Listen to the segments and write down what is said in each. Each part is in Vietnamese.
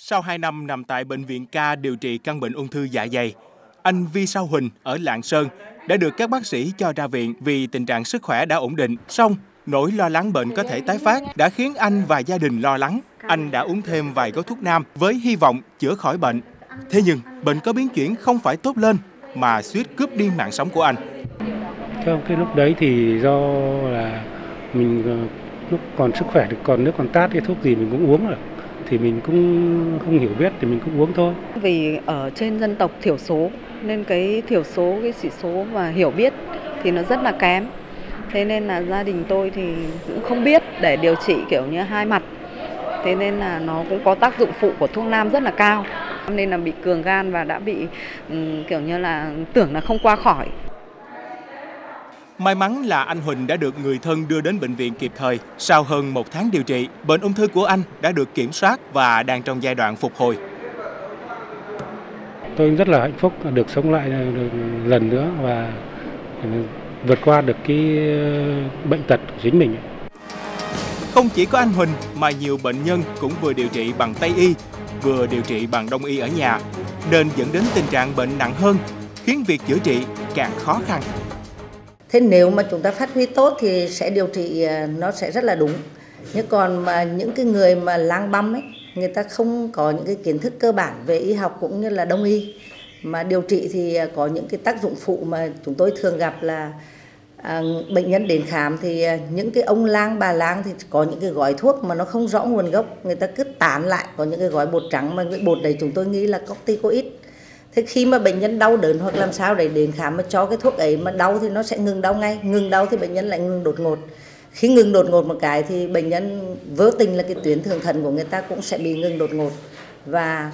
Sau 2 năm nằm tại Bệnh viện K điều trị căn bệnh ung thư dạ dày, anh Vi Sáu Hùng ở Lạng Sơn đã được các bác sĩ cho ra viện vì tình trạng sức khỏe đã ổn định. Song, nỗi lo lắng bệnh có thể tái phát đã khiến anh và gia đình lo lắng. Anh đã uống thêm vài gói thuốc nam với hy vọng chữa khỏi bệnh. Thế nhưng, bệnh có biến chuyển không phải tốt lên mà suýt cướp đi mạng sống của anh. Trong cái lúc đấy thì do là mình lúc còn sức khỏe, còn nước còn tát, cái thuốc gì mình cũng uống rồi. Thì mình cũng không hiểu biết thì mình cũng uống thôi. Vì ở trên dân tộc thiểu số nên cái chỉ số và hiểu biết thì nó rất là kém. Thế nên là gia đình tôi thì cũng không biết để điều trị kiểu như hai mặt. Thế nên là nó cũng có tác dụng phụ của thuốc nam rất là cao. Nên là bị cường gan và đã bị kiểu như là tưởng là không qua khỏi. May mắn là anh Huỳnh đã được người thân đưa đến bệnh viện kịp thời. Sau hơn 1 tháng điều trị, bệnh ung thư của anh đã được kiểm soát và đang trong giai đoạn phục hồi. Tôi rất là hạnh phúc được sống lại được lần nữa và vượt qua được cái bệnh tật của chính mình. Không chỉ có anh Huỳnh mà nhiều bệnh nhân cũng vừa điều trị bằng Tây y, vừa điều trị bằng Đông y ở nhà, nên dẫn đến tình trạng bệnh nặng hơn, khiến việc chữa trị càng khó khăn. Thế nếu mà chúng ta phát huy tốt thì sẽ điều trị nó sẽ rất là đúng. Nhưng còn mà những cái người mà lang băm ấy, người ta không có những cái kiến thức cơ bản về y học cũng như là đông y. Mà điều trị thì có những cái tác dụng phụ mà chúng tôi thường gặp là bệnh nhân đến khám thì những cái ông lang bà lang thì có những cái gói thuốc mà nó không rõ nguồn gốc. Người ta cứ tán lại, có những cái gói bột trắng mà cái bột đấy chúng tôi nghĩ là corticoid. Thế khi mà bệnh nhân đau đớn hoặc làm sao để đến khám mà cho cái thuốc ấy mà đau thì nó sẽ ngừng đau ngay. Ngừng đau thì bệnh nhân lại ngừng đột ngột. Khi ngừng đột ngột một cái thì bệnh nhân vô tình là cái tuyến thượng thận của người ta cũng sẽ bị ngừng đột ngột. Và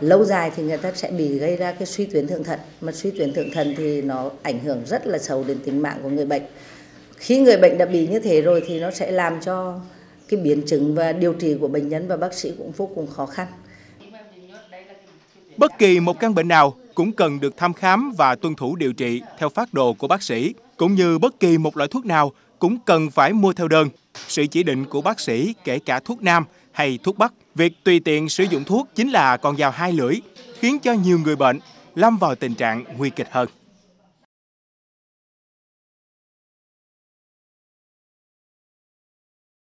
lâu dài thì người ta sẽ bị gây ra cái suy tuyến thượng thận. Mà suy tuyến thượng thận thì nó ảnh hưởng rất là xấu đến tính mạng của người bệnh. Khi người bệnh đã bị như thế rồi thì nó sẽ làm cho cái biến chứng và điều trị của bệnh nhân và bác sĩ cũng vô cùng khó khăn. Bất kỳ một căn bệnh nào cũng cần được thăm khám và tuân thủ điều trị theo phác đồ của bác sĩ, cũng như bất kỳ một loại thuốc nào cũng cần phải mua theo đơn, sự chỉ định của bác sĩ, kể cả thuốc nam hay thuốc bắc. Việc tùy tiện sử dụng thuốc chính là con dao hai lưỡi, khiến cho nhiều người bệnh lâm vào tình trạng nguy kịch hơn.